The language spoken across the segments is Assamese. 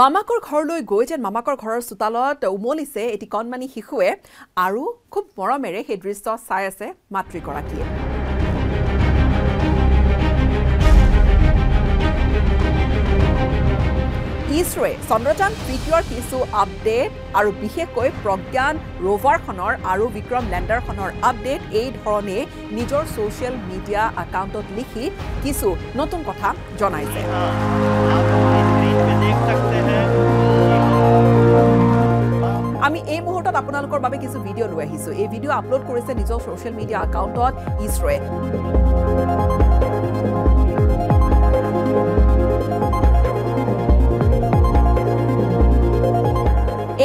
মামাকৰ ঘৰলৈ গৈ যেন মামাকৰ ঘৰৰ সুতালত উমলিছে এটি কণমানি শিশুৱে আৰু খুব মৰমেৰে সেই দৃশ্য চাই আছে মাতৃগৰাকীয়ে ইছৰোৱে চন্দ্ৰযান ৩ৰ কিছু আপডেট আৰু বিশেষকৈ প্ৰজ্ঞান ৰ'ভাৰখনৰ আৰু বিক্ৰম লেণ্ডাৰখনৰ আপডেট এই ধৰণে নিজৰ ছ'চিয়েল মিডিয়া একাউণ্টত লিখি কিছু নতুন কথা জনাইছে আমি এই মুহূৰ্তত আপোনালোকৰ বাবে কিছু ভিডিঅ' লৈ আহিছো এই ভিডিঅ' আপলোড কৰিছে নিজৰ ছ'চিয়েল মিডিয়া একাউণ্টত ইছৰোৱে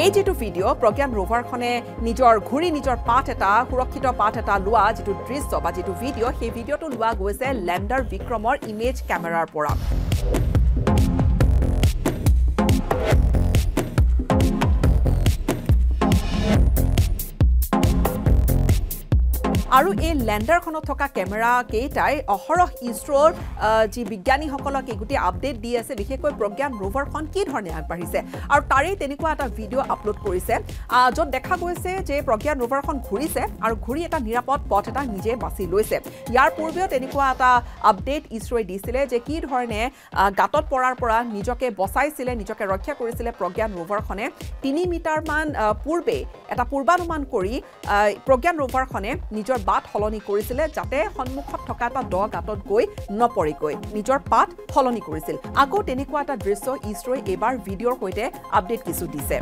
এই যেটো ভিডিঅ' প্ৰজ্ঞান ৰ'ভাৰখনে নিজৰ ঘূৰি নিজৰ পাঠ এটা সুৰক্ষিত পাঠ এটা লোৱা যেটো দৃশ্য বা যেটো ভিডিঅ' সেই ভিডিঅ'টো লোৱা গৈছে লেণ্ডাৰ বিক্ৰমৰ ইমেজ কেমেৰাৰ পৰা আৰু এই ল্যান্ডাৰখনত থকা কেমেৰা কেইটাই অহৰহ ইছৰোৰ যি বিজ্ঞানীসকলক এই গুটি আপডেট দি আছে বিশেষকৈ প্ৰজ্ঞান ৰ'ভাৰখন কি ধৰণে আগবাঢ়িছে আৰু তাৰে তেনেকুৱা এটা ভিডিঅ' আপলোড কৰিছে যত দেখা গৈছে যে প্ৰজ্ঞান ৰ'ভাৰখন ঘূৰিছে আৰু ঘূৰি এটা নিৰাপদ পথ এটা নিজে বাছি লৈছে ইয়াৰ পূৰ্বে তেনেকুৱা এটা আপডেট ইছৰোই দিছিলে যে কি ধৰণে গাতত পৰাৰ পৰা নিজকে বচাইছিলে নিজকে ৰক্ষা কৰিছিলে প্ৰজ্ঞান ৰ'ভাৰখনে ৩ মিটাৰ মান পূৰ্বে এটা পূৰ্বানুমান কৰি প্ৰজ্ঞান ৰ'ভাৰখনে নিজৰ বাট হলনি কৰিছিল যাতে সন্মুখত থকা এটা দ গাতত গৈ নপৰি গৈ নিজৰ পাঠ হলনি কৰিছিল আকৌ তেনেকুৱা এটা দৃশ্য ইছৰোই এবাৰ ভিডিঅ'ৰ সৈতে আপডেট কিছু দিছে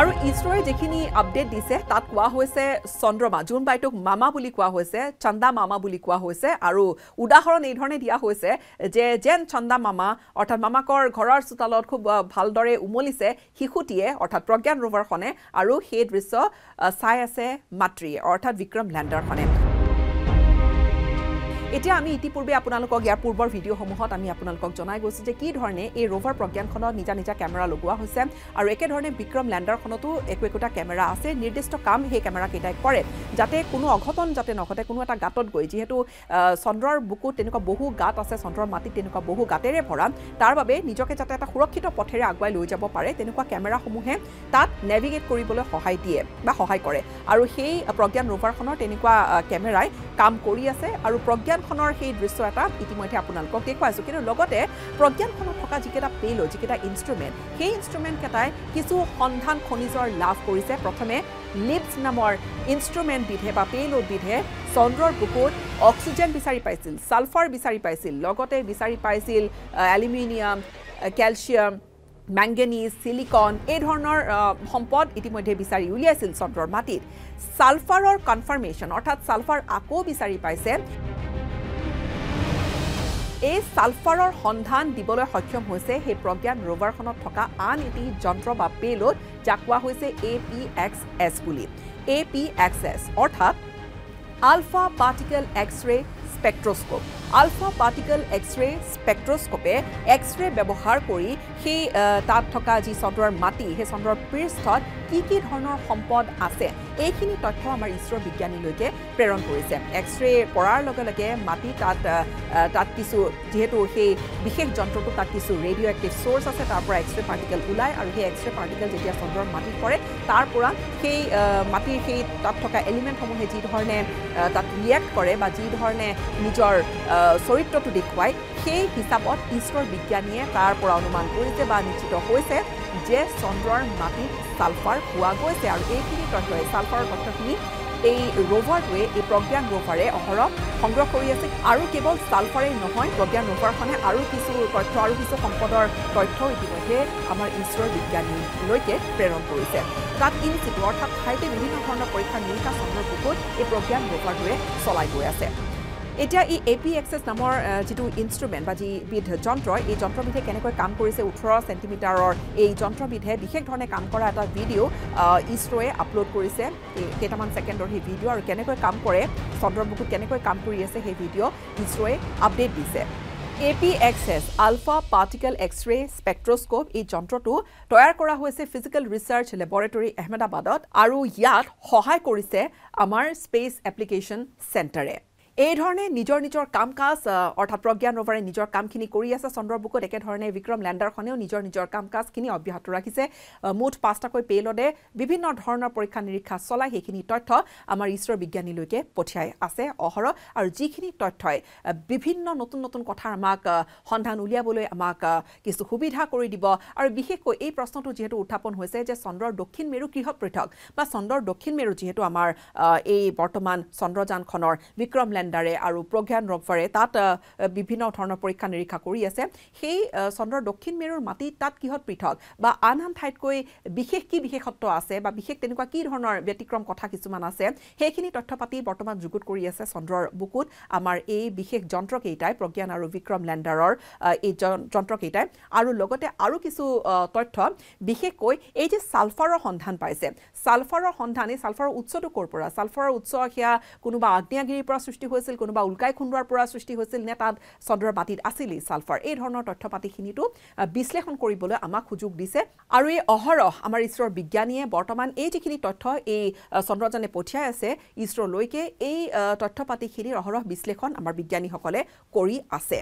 আৰু ইছৰোই যেখিনি আপডেট দিছে তাত কোৱা হৈছে চন্দ্ৰমা জুন বাইটক মামা বুলি কোৱা হৈছে চন্দা মামা বুলি কোৱা হৈছে আৰু উদাহৰণ এই ধৰণে দিয়া হৈছে যে যেন চন্দা মামা অৰ্থাৎ মামাকৰ ঘৰৰ সুতালত খুব ভালদৰে উমলিছে শিশুটিয়ে অৰ্থাৎ প্ৰজ্ঞান ৰ'ভাৰখনে আৰু সেই দৃশ্য চাই আছে মাতৃয়ে অৰ্থাৎ বিক্ৰম লেণ্ডাৰখনে এতিয়া আমি ইতিপূৰ্বে আপোনালোকক ইয়াৰ পূৰ্বৰ ভিডিঅ'সমূহত আমি আপোনালোকক জনাই গৈছো যে কি ধৰণে এই ৰ'ভাৰ প্ৰজ্ঞানখনত নিজা নিজা কেমেৰা লগোৱা হৈছে আৰু একে ধৰণে বিক্ৰম লেণ্ডাৰখনতো একোটা কেমেৰা আছে নিৰ্দিষ্ট কাম সেই কেমেৰা কেইটাই কৰে যাতে কোনো অঘটন যাতে নঘটে কোনো এটা গাঁতত গৈ যিহেতু চন্দ্ৰৰ বুকুত তেনেকুৱা বহু গাঁত আছে চন্দ্ৰৰ মাটিত তেনেকুৱা বহু গাঁতেৰে ভৰা তাৰ বাবে নিজকে যাতে এটা সুৰক্ষিত পথেৰে আগুৱাই লৈ যাব পাৰে তেনেকুৱা কেমেৰাসমূহে তাত নেভিগেট কৰিবলৈ সহায় দিয়ে বা সহায় কৰে আৰু সেই প্ৰজ্ঞান ৰ'ভাৰখনৰ তেনেকুৱা কেমেৰাই কাম কৰি আছে আৰু প্ৰজ্ঞান খনৰ সেই দৃশ্য এটা ইতিমধ্যে আপোনালোকক দেখুৱাইছো কিন্তু লগতে প্ৰজ্ঞানখনত থকা যিকেটা পেলো যিকেটা ইনষ্ট্ৰুমেণ্ট সেই ইনষ্ট্ৰুমেণ্টকেইটাই কিছু সন্ধান খনিজৰ লাভ কৰিছে প্ৰথমে লিপছ নামৰ ইনষ্ট্ৰুমেণ্ট বিধে বা পেলো বিধে চন্দ্ৰৰ বুকুত অক্সিজেন বিচাৰি পাইছিল সালফাৰ বিচাৰি পাইছিল লগতে বিচাৰি পাইছিল এলুমিনিয়াম কেলছিয়াম ম্যাঙ্গানিজ সিলিকন এই ধৰণৰ সম্পদ ইতিমধ্যে বিচাৰি উলিয়াইছিল চন্দ্ৰৰ মাটিত সালফাৰৰ কনফাৰ্মেশ্যন অৰ্থাৎ সালফাৰ আকৌ বিচাৰি পাইছে এই সালফাৰৰ সন্ধান দিবলৈ সক্ষম হৈছে সেই প্ৰজ্ঞান ৰ'ভাৰখনত থকা আন এটি যন্ত্ৰ বা পেলোড যাক কোৱা হৈছে APXS বুলি APXS অৰ্থাৎ alpha particle X-ray spectroscope alpha particle X-ray স্পেক্ট্ৰস্কোপে এক্স-ৰে ব্যৱহাৰ কৰি সেই তাত থকা যি চন্দ্ৰৰ মাটি সেই চন্দ্ৰৰ পৃষ্ঠত কি ধৰণৰ সম্পদ আছে এইখিনি তথ্য আমাৰ ইছৰো বিজ্ঞানীলৈকে প্ৰেৰণ কৰিছে এক্স-ৰে কৰাৰ লগে লগে মাটি তাত কিছু যেহেতু সেই বিশেষ যন্ত্ৰটো তাত কিছু ৰেডিঅ' এক্টিভ সোৰ্স আছে তাৰ পৰা এক্স-ৰে পাৰ্টিকল ওলায় আৰু সেই এক্স-ৰে পাৰ্টিকল যেতিয়া চন্দ্ৰৰ মাটিত পৰে তাৰ পৰা সেই মাটিৰ সেই তাত থকা এলিমেণ্টসমূহে যি ধৰণে তাত ৰিয়েক্ট কৰে বা যি ধৰণে নিজৰ চৰিত্ৰটো দেখুৱায় সেই হিচাপত ইছৰোৰ বিজ্ঞানীয়ে তাৰ পৰা অনুমান কৰিছে বা নিশ্চিত হৈছে যে চন্দ্ৰৰ মাটিত সালফাৰ পোৱা গৈছে আৰু এইখিনি তথ্যই সালফাৰৰ তথ্যখিনি এই ৰ'ভাৰটোৱে এই প্ৰজ্ঞান ৰ'ভাৰে অহৰহ সংগ্ৰহ কৰি আছে আৰু কেৱল সালফাৰেই নহয় প্ৰজ্ঞান ৰ'ভাৰখনে আৰু কিছু তথ্য আৰু কিছু সম্পদৰ তথ্য ইতিমধ্যে আমাৰ ইছৰোৰ বিজ্ঞানীলৈকে প্ৰেৰণ কৰিছে তাত ইন চিটু অৰ্থাৎ ঠাইতে বিভিন্ন ধৰণৰ পৰীক্ষা নিৰীক্ষা চন্দ্ৰৰ বুকুত এই প্ৰজ্ঞান ৰ'ভাৰটোৱে চলাই গৈ আছে এতিয়া এই APXS নামৰ যিটো ইনষ্ট্ৰুমেণ্ট বা যিবিধ যন্ত্ৰ এই যন্ত্ৰবিধে কেনেকৈ কাম কৰিছে 18 চেণ্টিমিটাৰৰ এই যন্ত্ৰবিধে বিশেষ ধৰণে কাম কৰা এটা ভিডিঅ' ইছৰোৱে আপলোড কৰিছে কেইটামান ছেকেণ্ডৰ সেই ভিডিঅ' আৰু কেনেকৈ কাম কৰে চন্দ্ৰৰ বুকুত কেনেকৈ কাম কৰি আছে সেই ভিডিঅ' ইছৰোৱে আপডেট দিছে APXS alpha particle X-ray spectroscope এই যন্ত্ৰটো তৈয়াৰ কৰা হৈছে ফিজিকেল ৰিচাৰ্চ লেবৰেটৰী আহমেদাবাদত আৰু ইয়াত সহায় কৰিছে আমাৰ স্পেচ এপ্লিকেশ্যন চেণ্টাৰে এই ধৰণে নিজৰ নিজৰ কাম কাজ অৰ্থাৎ প্ৰজ্ঞান ৰ'ভাৰে নিজৰ কামখিনি কৰি আছে চন্দ্ৰবুকত একে ধৰণে বিক্ৰম ল্যান্ডাৰখনেও নিজৰ নিজৰ কাম কাজখিনি অব্যাহত ৰাখিছে মুঠ 5টা কৈ পেলডে বিভিন্ন ধৰণৰ পৰীক্ষা নিৰীক্ষা চলাই হেখিনি তথ্য আমাৰ ইছৰ বিজ্ঞানী লৈকে পঠিয়াই আছে অহৰ আৰু যিখিনি তথ্যই বিভিন্ন নতুন নতুন কথা আমাক সন্ধান উলিয়াবলৈ আমাক কিছু সুবিধা কৰি দিব আৰু বিশেষকৈ এই প্ৰশ্নটো যেহেতু উত্থাপন হৈছে যে চন্দ্ৰৰ দক্ষিণ মেৰু কিহত পৃথক বা চন্দ্ৰৰ দক্ষিণ মেৰু যেহেতু আমাৰ এই বৰ্তমান চন্দ্ৰযানখনৰ বিক্ৰম ল্যান্ডাৰে আৰু প্ৰজ্ঞান ৰ'ভাৰে তাত বিভিন্ন ধৰণৰ পৰীক্ষা নিৰীক্ষা কৰি আছে সেই চন্দ্ৰৰ দক্ষিণ মেৰুৰ মাটি তাত কিহত পৃথক বা আনহান ঠাইত কৈ বিশেষ কি বিশেষত্ব আছে বা বিশেষ তেনেকুৱা কি ধৰণৰ ব্যতিক্ৰম কথা কিছুমান আছে সেইখিনি তথ্যপাতি বৰ্তমান যুগুত কৰি আছে চন্দ্ৰৰ বুকুত আমাৰ এই বিশেষ যন্ত্ৰকেইটাই প্ৰজ্ঞান আৰু বিক্ৰম ল্যান্ডাৰৰ এই যন্ত্ৰকেইটাই আৰু লগতে আৰু কিছু তথ্য বিশেষকৈ এই যে সালফাৰৰ সন্ধান পাইছে সালফাৰৰ সন্ধানে সালফাৰৰ উৎসটো কৰ পৰা সালফাৰৰ উৎস হিয়া কোনোবা আগ্নেয়গিৰিৰ পৰা সৃষ্টি হৈছিল কোনোবা উল্কাই খুন্দৱাৰ পৰা সৃষ্টি হৈছিল নে তাত চন্দ্ৰৰ মাটিত আছিল সালফাৰ এই ধৰণৰ তথ্যপাতিখিনিটো বিশ্লেষণ কৰিবলৈ আমাক সুযোগ দিছে আৰু এই অহৰহ আমাৰ ইছৰৰ বিজ্ঞানীয়ে বৰ্তমান এই যিখিনি তথ্য এই চন্দ্ৰযানে পঠিয়াই আছে ইছৰ লৈকে এই তথ্যপাতিখিনিৰ অহৰহ বিশ্লেষণ আমাৰ বিজ্ঞানীসকলে কৰি আছে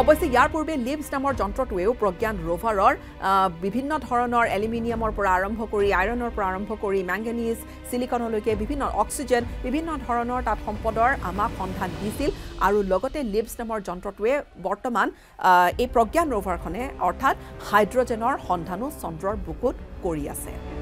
অৱশ্যে ইয়াৰ পূৰ্বে লিভস নামৰ যন্ত্ৰটোৱেও প্ৰজ্ঞান ৰ'ভাৰৰ বিভিন্ন ধৰণৰ এলুমিনিয়ামৰ পৰা আৰম্ভ কৰি আইৰণৰ পৰা আৰম্ভ কৰি ম্যাংগানিজ সিলিকনলৈকে বিভিন্ন অক্সিজেন বিভিন্ন ধৰণৰ তাত সম্পদৰ আমাক সন্ধান দিছিল আৰু লগতে লিভস নামৰ যন্ত্ৰটোৱে বৰ্তমান এই প্ৰজ্ঞান ৰ'ভাৰখনে অৰ্থাৎ হাইড্ৰ'জেনৰ সন্ধানো চন্দ্ৰৰ বুকুত কৰি আছে